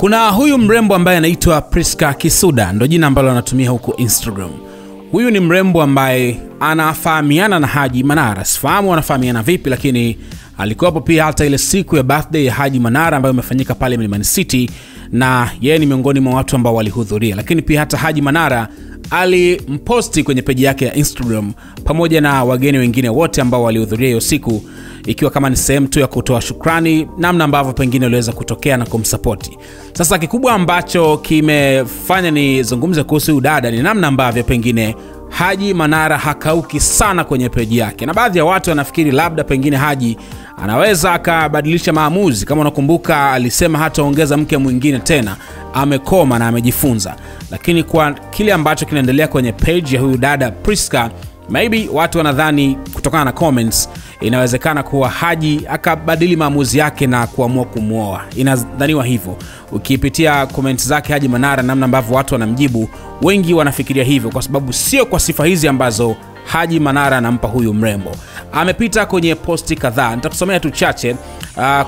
Kuna huyu mrembo ambaye anaitwa Prisca Kisuda, ndo jina ambalo anatumia huko Instagram. Huyu ni mrembo ambaye anafahamiana na Haji Manara. Sifahamu wanafahamiana vipi, lakini alikuwa hapo pia hata ile siku ya birthday ya Haji Manara ambayo imefanyika pale Mlimani City, na yeye ni miongoni mwa watu ambao walihudhuria. Lakini pia hata Haji Manara alimposti kwenye peji yake ya Instagram pamoja na wageni wengine wote ambao walihudhuria hiyo siku, ikiwa kama ni sehemu tu ya kutoa shukrani namna ambavyo pengine aliweza kutokea na kumsupport. Sasa kikubwa ambacho kimefanya nizungumze kuhusu udada ni namna ambavyo pengine Haji Manara hakauki sana kwenye peji yake, na baadhi ya watu wanafikiri labda pengine Haji anaweza akabadilisha maamuzi. Kama unakumbuka, alisema hataongeza mke mwingine tena, amekoma na amejifunza. Lakini kwa kile ambacho kinaendelea kwenye page ya huyu dada Prisca, maybe watu wanadhani kutokana na comments inawezekana kuwa Haji akabadili maamuzi yake na kuamua kumuoa. Inadhaniwa hivyo. Ukipitia comments zake Haji Manara namna ambavyo watu wanamjibu, wengi wanafikiria hivyo kwa sababu sio kwa sifa hizi ambazo Haji Manara anampa huyu mrembo. Amepita kwenye posti kadhaa. Nitakusomea tu chache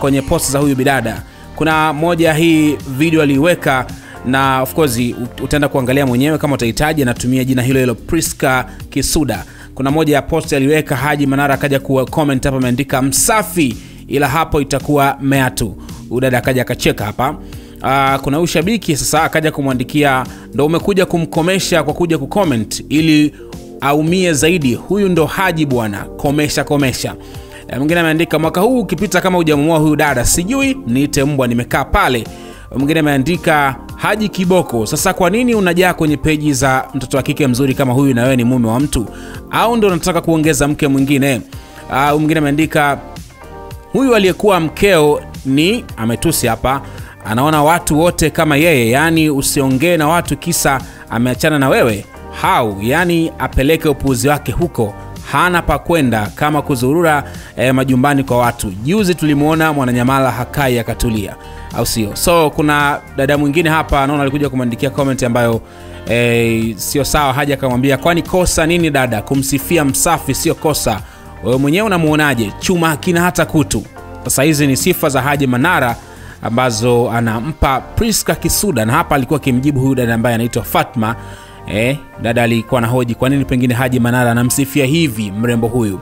kwenye posti za huyu bidada. Kuna moja hii video aliweka, na of course utaenda kuangalia mwenyewe kama utahitaji, anatumia jina hilo hilo Prisca Kisuda. Kuna moja ya posti aliweka Haji Manara, akaja ku comment hapa, ameandika msafi ila hapo itakuwa mea tu. Udada akaja akacheka hapa. Kuna ushabiki sasa akaja kumwandikia, ndo umekuja kumkomesha kwa kuja kucomment ili aumie zaidi. Huyu ndo Haji bwana, komesha komesha. Mwingine ameandika mwaka huu ukipita kama hujamuoa huyu dada sijui niite mbwa, nimekaa pale. Mwingine ameandika Haji kiboko, sasa kwa nini unajaa kwenye peji za mtoto wa kike mzuri kama huyu na wewe ni mume wa mtu, au ndo unataka kuongeza mke mwingine? Mwingine ameandika huyu aliyekuwa mkeo ni ametusi hapa, anaona watu wote kama yeye, yani usiongee na watu kisa ameachana na wewe. Hau, yani apeleke upuuzi wake huko, hana pa kwenda kama kuzurura majumbani kwa watu. Juzi tulimuona Mwananyamala hakai akatulia, au sio? So kuna dada mwingine hapa anaona alikuja kumandikia comment ambayo sio sawa. Haja akamwambia kwani kosa nini dada, kumsifia msafi sio kosa, wewe mwenyewe unamuonaje, chuma hakina hata kutu. Sasa hizi ni sifa za Haji Manara ambazo anampa Prisca Kisuda, na hapa alikuwa kimjibu huyu dada ambaye anaitwa Fatma. Dada alikuwa na hoji kwa nini pengine Haji Manara anamsifia hivi mrembo huyu.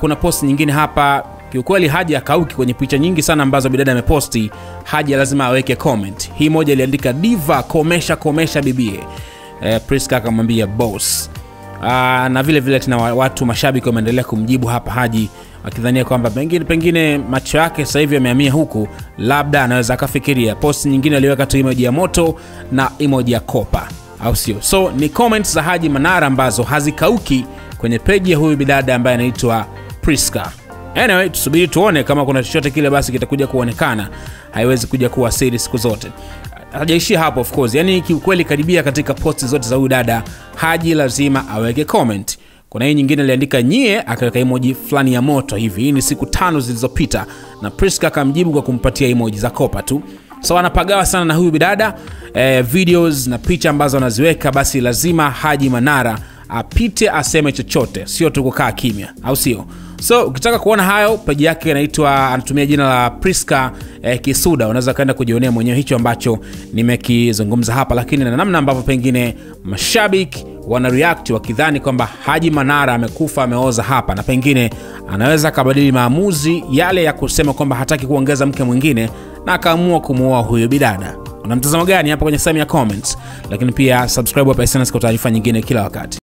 Kuna post nyingine hapa, kiukweli Haji akauki kwenye picha nyingi sana ambazo bidada ameposti, Haji lazima aweke comment. Hii moja iliandika diva komesha komesha bibie. Prisca akamwambia boss. Na vile vile tuna watu mashabiki wameendelea kumjibu hapa Haji akidhania kwamba pengine macho yake sasa hivi yamehamia huku, labda anaweza akafikiria. Post nyingine aliweka tu emoji ya moto na emoji ya kopa, au sio? So ni comments za Haji Manara ambazo hazikauki kwenye peji ya huyu bidada ambaye anaitwa Prisca. Anyway, tusubiri tuone kama kuna chochote kile basi kitakuja kuonekana. Haiwezi kuja kuwa siri siku zote. Hajaishia hapo of course. Yani kiukweli karibia katika posts zote za huyu dada Haji lazima aweke comment. Kuna hii nyingine aliandika nyie, akaweka emoji flani ya moto hivi. Hii ni siku 5 zilizopita, na Prisca akamjibu kwa kumpatia emoji za kopa tu. So anapagawa sana na huyu bidada. Videos na picha ambazo anaziweka, basi lazima Haji Manara apite aseme chochote, sio tu kukaa kimya, au sio? So ukitaka kuona hayo, peji yake anatumia jina la Prisca Kisuda. Unaweza kaenda kujionea mwenyewe hicho ambacho nimekizungumza hapa, lakini na namna ambavyo pengine mashabiki wanareact wakidhani kwamba Haji Manara amekufa ameoza hapa, na pengine anaweza kabadili maamuzi yale ya kusema kwamba hataki kuongeza mke mwingine na akaamua kumuoa huyo bidada. Unamtazamo gani hapa kwenye sehemu ya comments? Lakini pia subscribe hapa Instagram kwa taarifa nyingine kila wakati.